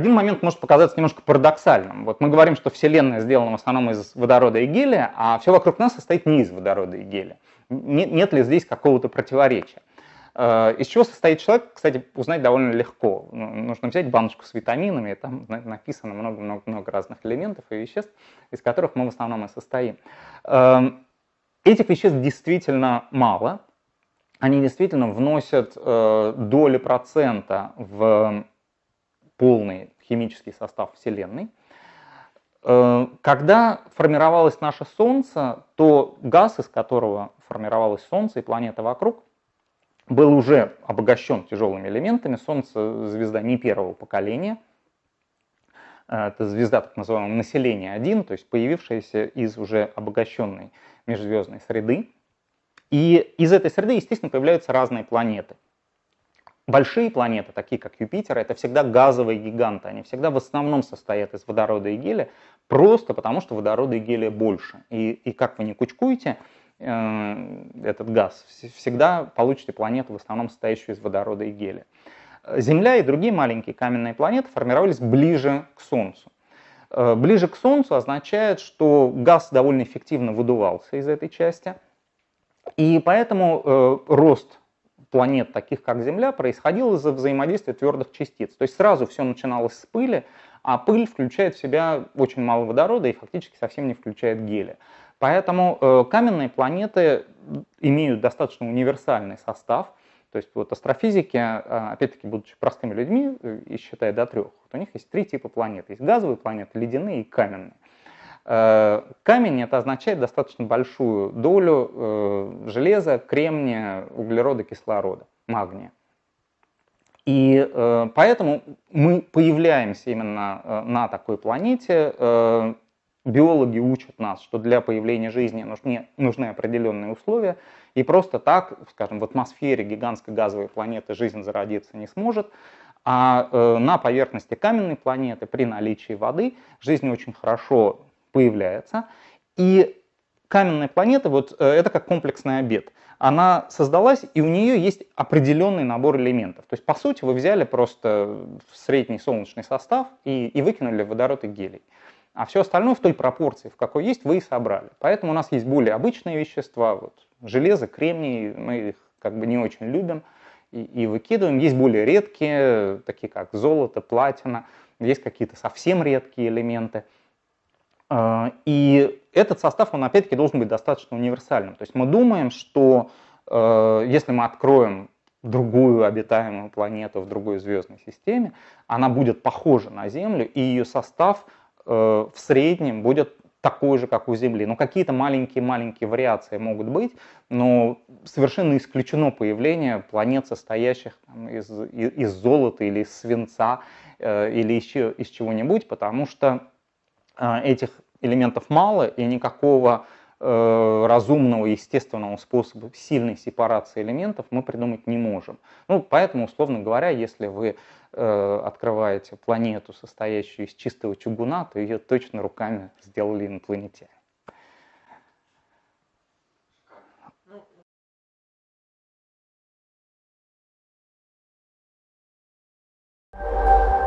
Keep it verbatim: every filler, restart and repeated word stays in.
один момент может показаться немножко парадоксальным. Вот мы говорим, что Вселенная сделана в основном из водорода и гелия, а все вокруг нас состоит не из водорода и гелия. Нет, нет ли здесь какого-то противоречия? Из чего состоит человек, кстати, узнать довольно легко. Нужно взять баночку с витаминами, там написано много-много-много разных элементов и веществ, из которых мы в основном и состоим. Этих веществ действительно мало. Они действительно вносят доли процента в полный химический состав Вселенной. Когда формировалось наше Солнце, то газ, из которого формировалось Солнце и планета вокруг, был уже обогащен тяжелыми элементами. Солнце — звезда не первого поколения. Это звезда так называемого населения один, то есть появившаяся из уже обогащенной межзвездной среды. И из этой среды, естественно, появляются разные планеты. Большие планеты, такие как Юпитер, это всегда газовые гиганты. Они всегда в основном состоят из водорода и гелия, просто потому что водорода и гелия больше. И, и как вы не кучкуете этот газ, всегда получите планету, в основном состоящую из водорода и гелия. Земля и другие маленькие каменные планеты формировались ближе к Солнцу. Ближе к Солнцу означает, что газ довольно эффективно выдувался из этой части, и поэтому рост планет, таких как Земля, происходил из-за взаимодействия твердых частиц. То есть сразу все начиналось с пыли, а пыль включает в себя очень мало водорода и фактически совсем не включает гелия. Поэтому э, каменные планеты имеют достаточно универсальный состав. То есть вот астрофизики, опять-таки, будучи простыми людьми, и считая до трех, вот у них есть три типа планет. Есть газовые планеты, ледяные и каменные. Э, камень — это означает достаточно большую долю э, железа, кремния, углерода, кислорода, магния. И э, поэтому мы появляемся именно э, на такой планете. э, Биологи учат нас, что для появления жизни нужны, нужны определенные условия, и просто так, скажем, в атмосфере гигантской газовой планеты жизнь зародиться не сможет, а э, на поверхности каменной планеты при наличии воды жизнь очень хорошо появляется. И каменная планета, вот э, это как комплексный обед, она создалась, и у нее есть определенный набор элементов. То есть, по сути, вы взяли просто средний солнечный состав и, и выкинули водород и гелий. А все остальное в той пропорции, в какой есть, вы и собрали. Поэтому у нас есть более обычные вещества, вот, железо, кремний, мы их как бы не очень любим и, и выкидываем. Есть более редкие, такие как золото, платина, есть какие-то совсем редкие элементы. И этот состав, он опять-таки должен быть достаточно универсальным. То есть мы думаем, что если мы откроем другую обитаемую планету в другой звездной системе, она будет похожа на Землю, и ее состав в среднем будет такой же, как у Земли. Но какие-то маленькие-маленькие вариации могут быть, но совершенно исключено появление планет, состоящих там, из, из золота или из свинца или еще из чего-нибудь, потому что этих элементов мало, и никакого разумного, естественного способа сильной сепарации элементов мы придумать не можем. Ну, поэтому, условно говоря, если вы э, открываете планету, состоящую из чистого чугуна, то ее точно руками сделали инопланетяне. Ну...